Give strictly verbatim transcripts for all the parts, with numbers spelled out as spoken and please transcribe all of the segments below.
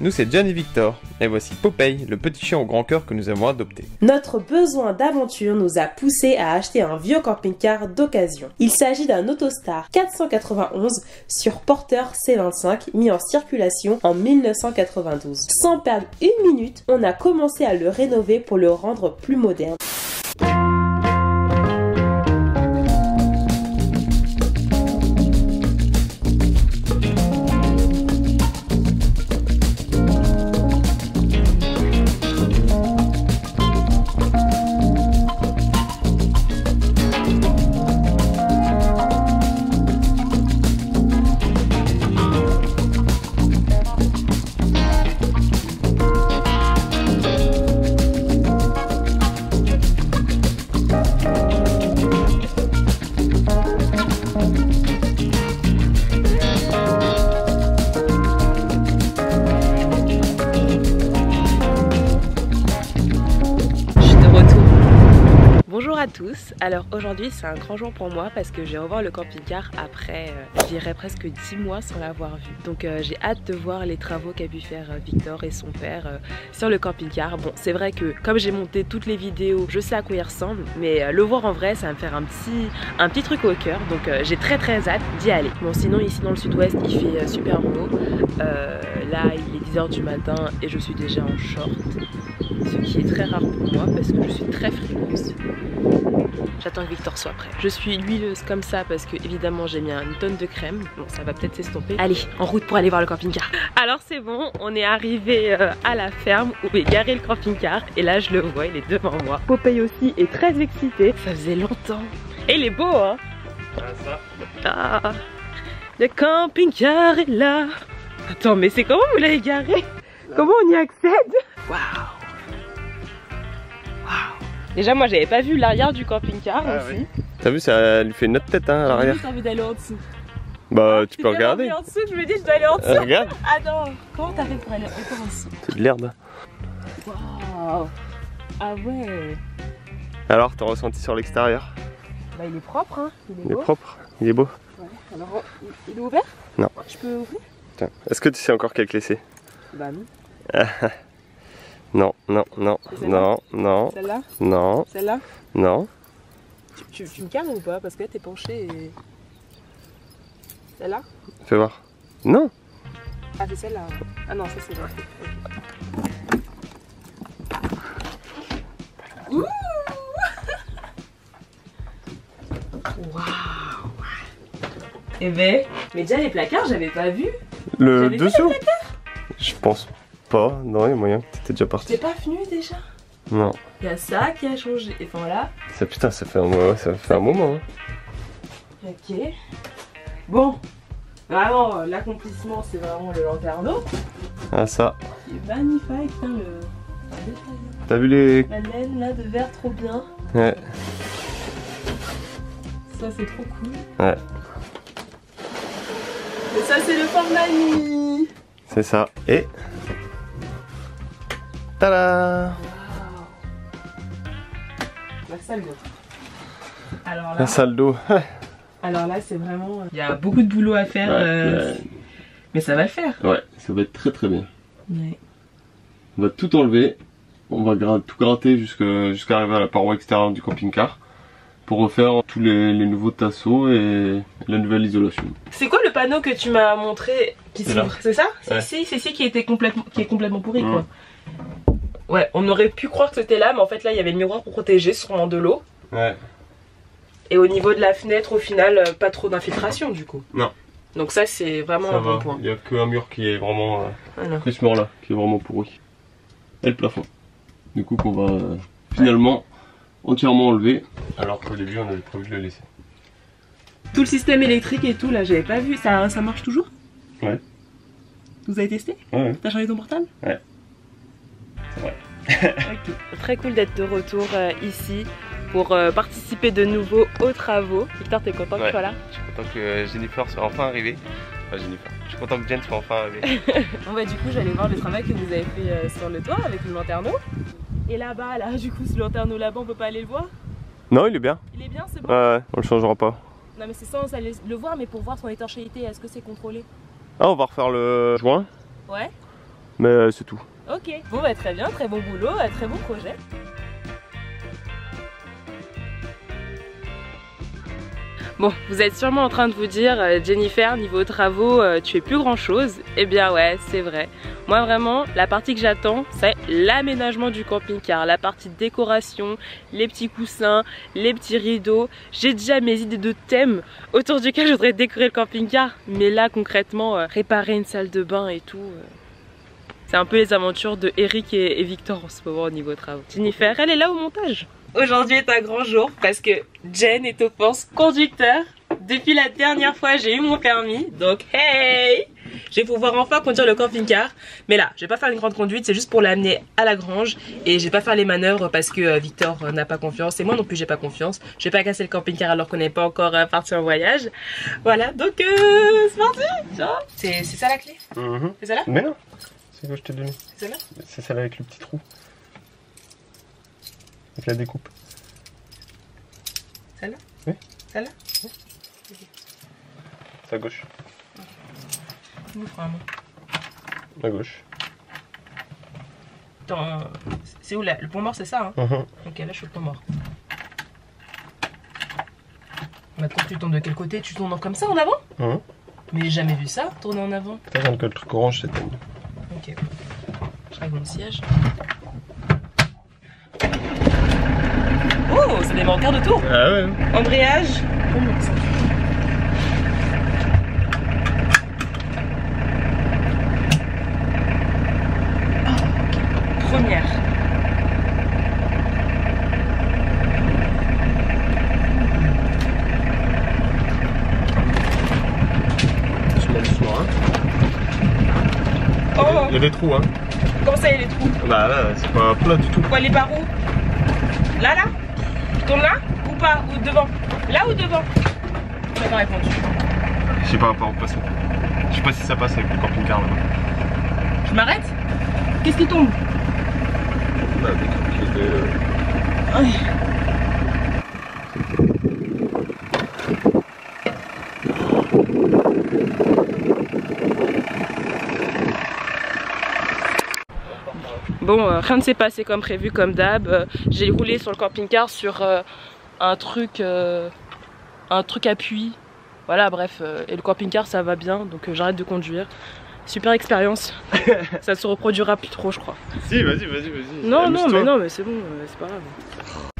nous c'est Johnny Victor, et voici Popeye, le petit chien au grand cœur que nous avons adopté. Notre besoin d'aventure nous a poussé à acheter un vieux camping-car d'occasion. Il s'agit d'un Autostar quatre cent quatre-vingt-onze sur porteur C vingt-cinq mis en circulation en mille neuf cent quatre-vingt-douze. Sans perdre une minute, on a commencé à le rénover pour le rendre plus moderne. À tous, alors aujourd'hui c'est un grand jour pour moi parce que je vais revoir le camping-car après euh, j'irai presque dix mois sans l'avoir vu, donc euh, j'ai hâte de voir les travaux qu'a pu faire euh, Victor et son père euh, sur le camping-car. Bon, c'est vrai que comme j'ai monté toutes les vidéos je sais à quoi il ressemble, mais euh, le voir en vrai ça va me faire un petit un petit truc au cœur, donc euh, j'ai très très hâte d'y aller. Bon, sinon ici dans le sud-ouest il fait euh, super beau, euh, là il est dix heures du matin et je suis déjà en short, ce qui est très rare pour moi parce que je suis très frileuse. J'attends que Victor soit prêt. Je suis huileuse comme ça parce que évidemment j'ai mis une tonne de crème. Bon, ça va peut-être s'estomper. Allez, en route pour aller voir le camping-car. Alors c'est bon, on est arrivé euh, à la ferme où est garé le camping-car. Et là je le vois, il est devant moi. Popeye aussi est très excité. Ça faisait longtemps. Et il est beau, hein? Ah, ah, le camping-car est là. Attends, mais c'est comment vous l'avez garé? Comment on y accède? Waouh. Déjà moi j'avais pas vu l'arrière du camping-car ah, aussi. Oui. T'as vu, ça lui fait une autre tête hein, à l'arrière. J'ai envie d'aller en dessous. Bah tu peux regarder. Envie en dessous, je me dis je dois aller en dessous. Euh, regarde. Ah non, comment t'as fait pour aller encore en dessous? C'est de l'herbe. Waouh. Ah ouais. Alors t'as ressenti sur l'extérieur? Bah il est propre hein. Il est, il beau. est propre, il est beau. Ouais. Alors il est ouvert? Non. Je peux ouvrir? Est-ce que tu sais encore quelle clé c'est? Bah non. Non, non, non, non, non. Celle-là? Non. Celle-là? Non. Tu, tu, tu me calmes ou pas? Parce que là t'es penché et... Celle-là? Fais voir. Non. Ah c'est celle-là. Ah non, ça c'est là. Ouh. Waouh. Eh ben, mais déjà les placards j'avais pas vu. Le dessous? Je pense. Pas, non, il y a moyen, t'étais déjà parti. T'es pas venu déjà? Non. Il y a ça qui a changé, et enfin là. Ça, putain, ça fait un, ouais, ça fait un moment. Hein. Ok. Bon, vraiment, l'accomplissement, c'est vraiment le lanterneau. Ah, ça. Qui est magnifique, hein, le. T'as vu les. La laine là de verre, trop bien. Ouais. Ça, c'est trop cool. Ouais. Et ça, c'est le Formani. C'est ça. Et. Tada! Wow. La salle d'eau. Alors là, la salle d'eau. Alors là, c'est vraiment. Il y a beaucoup de boulot à faire, ouais, euh... mais ça va le faire. Ouais, ça va être très très bien. Ouais. On va tout enlever, on va gr tout gratter jusqu'à jusqu'à arriver à la paroi extérieure du camping-car pour refaire tous les, les nouveaux tasseaux et la nouvelle isolation. C'est quoi le panneau que tu m'as montré qui s'ouvre? C'est ça? Ouais. C'est ici qui était complètement qui est complètement pourri, mmh. quoi. Ouais, on aurait pu croire que c'était là, mais en fait là il y avait le miroir pour protéger sûrement de l'eau. Ouais. Et au niveau de la fenêtre, au final, pas trop d'infiltration du coup. Non. Donc ça c'est vraiment ça un va. bon point. Il n'y a qu'un mur qui est vraiment... Euh, voilà. Que ce mur là, qui est vraiment pourri. Et le plafond. Du coup qu'on va euh, finalement ouais. entièrement enlever, alors qu'au début on avait prévu de le laisser. Tout le système électrique et tout là, j'avais pas vu, ça, ça marche toujours? Ouais. Vous avez testé? Ouais. T'as changé ton portable? Ouais. Ouais. Okay. Très cool d'être de retour euh, ici pour euh, participer de nouveau aux travaux. Victor, t'es content ouais. que tu sois là? Je suis content que euh, Jennifer soit enfin arrivée. Enfin, Jennifer. Je suis content que Jen soit enfin arrivée. Bon, bah, du coup, j'allais voir le travail que vous avez fait euh, sur le toit avec le lanterneau. Et là-bas, là, du coup, ce lanterneau là-bas, on peut pas aller le voir? Non, il est bien. Il est bien, c'est bon? Ouais, on le changera pas. Non, mais c'est ça, on s'allait le voir, mais pour voir son étanchéité, est-ce que c'est contrôlé? Ah, on va refaire le joint. Ouais. mais euh, c'est tout. Ok, bon bah très bien, très bon boulot, très bon projet. Bon, vous êtes sûrement en train de vous dire euh, Jennifer, niveau travaux, euh, tu fais plus grand chose. Eh bien ouais, c'est vrai. Moi vraiment, la partie que j'attends, c'est l'aménagement du camping-car, la partie décoration, les petits coussins, les petits rideaux. J'ai déjà mes idées de thèmes autour duquel je voudrais décorer le camping-car. Mais là concrètement, euh, réparer une salle de bain et tout... Euh... C'est un peu les aventures de Eric et Victor en ce moment au niveau travaux. Jennifer, elle est là au montage. Aujourd'hui est un grand jour parce que Jen est au poste conducteur. Depuis la dernière fois, j'ai eu mon permis. Donc, hey! Je vais pouvoir enfin conduire le camping-car. Mais là, je vais pas faire une grande conduite, c'est juste pour l'amener à la grange. Et je vais pas faire les manœuvres parce que Victor n'a pas confiance. Et moi non plus, j'ai pas confiance. Je vais pas casser le camping-car alors qu'on n'est pas encore parti en voyage. Voilà, donc, euh, c'est parti! C'est ça la clé? Mm-hmm. C'est ça là? Mais non! C'est quoi je t'ai donné? C'est celle-là? C'est celle avec le petit trou. Avec la découpe. Celle-là? Oui. Celle-là? Oui. Okay. C'est à gauche. Tu m'ouvres à moi. À gauche. Attends, c'est où là? Le pont mort c'est ça hein? Uh-huh. Ok, là je suis au pont mort. Maintenant tu tombes de quel côté? Tu tournes comme ça en avant? Uh-huh. Mais j'ai jamais vu ça, tourner en avant. Attends que le truc orange s'éteigne. Ok, je règle mon siège. Oh, c'est des manqueurs de tour. Ah ouais. Embrayage. Oh mon sang. Oh, ok. Première. Doucement, doucement, hein. Il y a des trous hein. Comment ça il y a des trous? Bah là c'est pas plat du tout. Quoi ouais, les par où? Là là? Tu tournes là? Ou pas? Ou devant? Là ou devant? Tu m'as pas répondu. Je sais pas par où passer. Je sais pas si ça passe avec le camping-car là-bas. Je m'arrête? Qu'est-ce qui tombe? On a des trucs de... Oui. Bon, euh, rien ne s'est passé comme prévu, comme d'hab. Euh, j'ai roulé sur le camping-car sur euh, un truc euh, un truc appui. Voilà, bref. Euh, et le camping-car, ça va bien, donc euh, j'arrête de conduire. Super expérience. Ça se reproduira plus trop, je crois. Si, vas-y, vas-y, vas-y. Non, non, mais non, mais c'est bon, euh, c'est pas grave.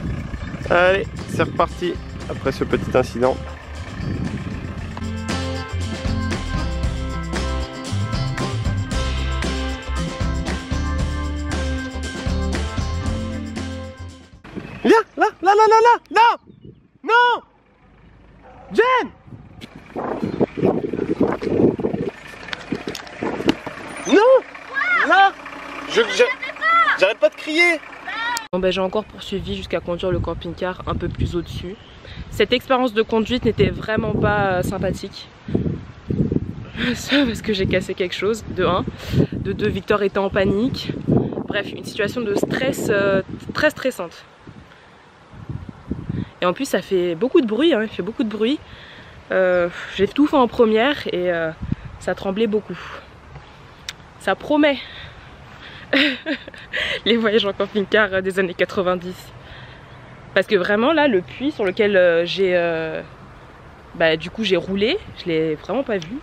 Allez, c'est reparti après ce petit incident. Viens, là, là, là, là, là, là, non, Jen, non, wow là, je, j'arrête pas de crier. Bon ben j'ai encore poursuivi jusqu'à conduire le camping-car un peu plus au-dessus. Cette expérience de conduite n'était vraiment pas sympathique. Ça parce que j'ai cassé quelque chose, de un, de deux, Victor était en panique. Bref, une situation de stress euh, très stressante. Et en plus ça fait beaucoup de bruit, hein, il fait beaucoup de bruit. Euh, j'ai tout fait en première et euh, ça tremblait beaucoup. Ça promet. Les voyages en camping-car des années quatre-vingt-dix. Parce que vraiment là, le puits sur lequel euh, j'ai... Euh, bah du coup j'ai roulé, je l'ai vraiment pas vu.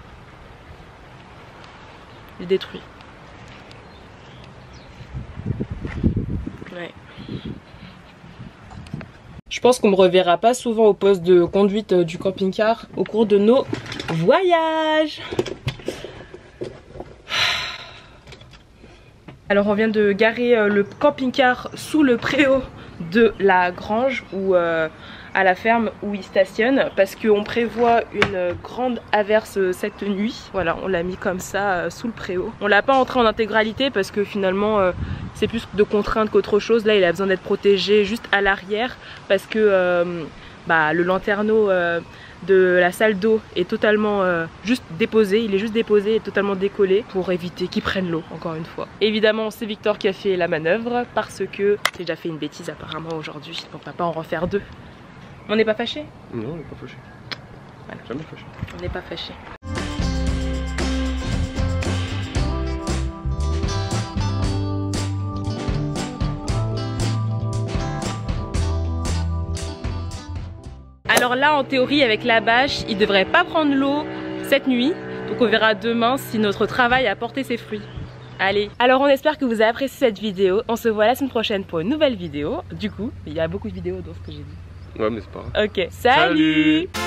Il est détruit. Ouais. Je pense qu'on me reverra pas souvent au poste de conduite du camping-car au cours de nos voyages. Alors on vient de garer le camping-car sous le préau de la grange ou euh, à la ferme où il stationne parce qu'on prévoit une grande averse cette nuit. Voilà, on l'a mis comme ça euh, sous le préau. On l'a pas entré en intégralité parce que finalement... Euh, c'est plus de contraintes qu'autre chose. Là, il a besoin d'être protégé juste à l'arrière parce que euh, bah, le lanterneau euh, de la salle d'eau est totalement euh, juste déposé. Il est juste déposé et totalement décollé pour éviter qu'il prenne l'eau, encore une fois. Évidemment, c'est Victor qui a fait la manœuvre parce que j'ai déjà fait une bêtise apparemment aujourd'hui. On ne va pas en refaire deux. On n'est pas fâchés? Non, on n'est pas fâchés. Voilà. Jamais fâchés. On n'est pas fâchés. Alors là, en théorie, avec la bâche, il ne devrait pas prendre l'eau cette nuit. Donc on verra demain si notre travail a porté ses fruits. Allez. Alors on espère que vous avez apprécié cette vidéo. On se voit la semaine prochaine pour une nouvelle vidéo. Du coup, il y a beaucoup de vidéos dans ce que j'ai dit. Ouais, mais c'est pas grave. Ok. Salut, salut.